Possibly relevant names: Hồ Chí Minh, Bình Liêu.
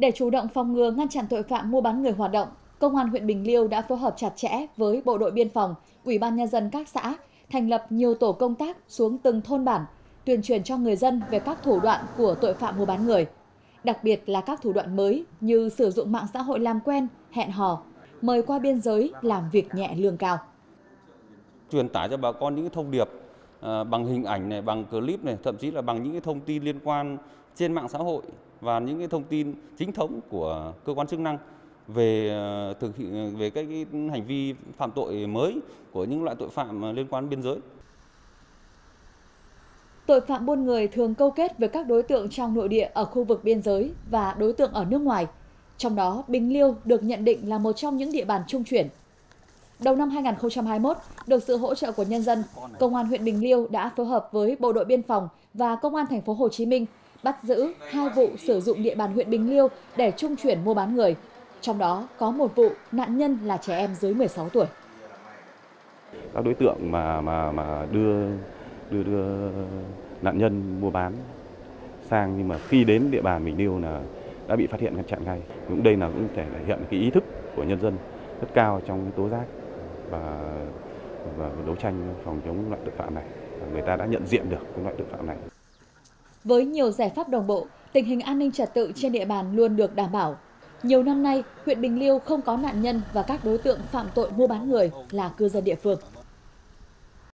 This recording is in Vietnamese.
Để chủ động phòng ngừa ngăn chặn tội phạm mua bán người hoạt động, Công an huyện Bình Liêu đã phối hợp chặt chẽ với Bộ đội Biên phòng, Ủy ban Nhân dân các xã, thành lập nhiều tổ công tác xuống từng thôn bản, tuyên truyền cho người dân về các thủ đoạn của tội phạm mua bán người. Đặc biệt là các thủ đoạn mới như sử dụng mạng xã hội làm quen, hẹn hò, mời qua biên giới làm việc nhẹ lương cao. Truyền tải cho bà con những thông điệp bằng hình ảnh này, bằng clip này, thậm chí là bằng những cái thông tin liên quan trên mạng xã hội và những cái thông tin chính thống của cơ quan chức năng về các hành vi phạm tội mới của những loại tội phạm liên quan biên giới. Tội phạm buôn người thường câu kết với các đối tượng trong nội địa ở khu vực biên giới và đối tượng ở nước ngoài. Trong đó, Bình Liêu được nhận định là một trong những địa bàn trung chuyển. Đầu năm 2021, được sự hỗ trợ của nhân dân, Công an huyện Bình Liêu đã phối hợp với Bộ đội Biên phòng và Công an thành phố Hồ Chí Minh bắt giữ 2 vụ sử dụng địa bàn huyện Bình Liêu để trung chuyển mua bán người. Trong đó có một vụ nạn nhân là trẻ em dưới 16 tuổi. Các đối tượng mà đưa nạn nhân mua bán sang, nhưng mà khi đến địa bàn Bình Liêu là đã bị phát hiện ngăn chặn ngay. Cũng đây là cũng thể hiện cái ý thức của nhân dân rất cao trong tố giác và đấu tranh phòng chống loại tội phạm này. Người ta đã nhận diện được cái loại tội phạm này. Với nhiều giải pháp đồng bộ, tình hình an ninh trật tự trên địa bàn luôn được đảm bảo. Nhiều năm nay, huyện Bình Liêu không có nạn nhân và các đối tượng phạm tội mua bán người là cư dân địa phương.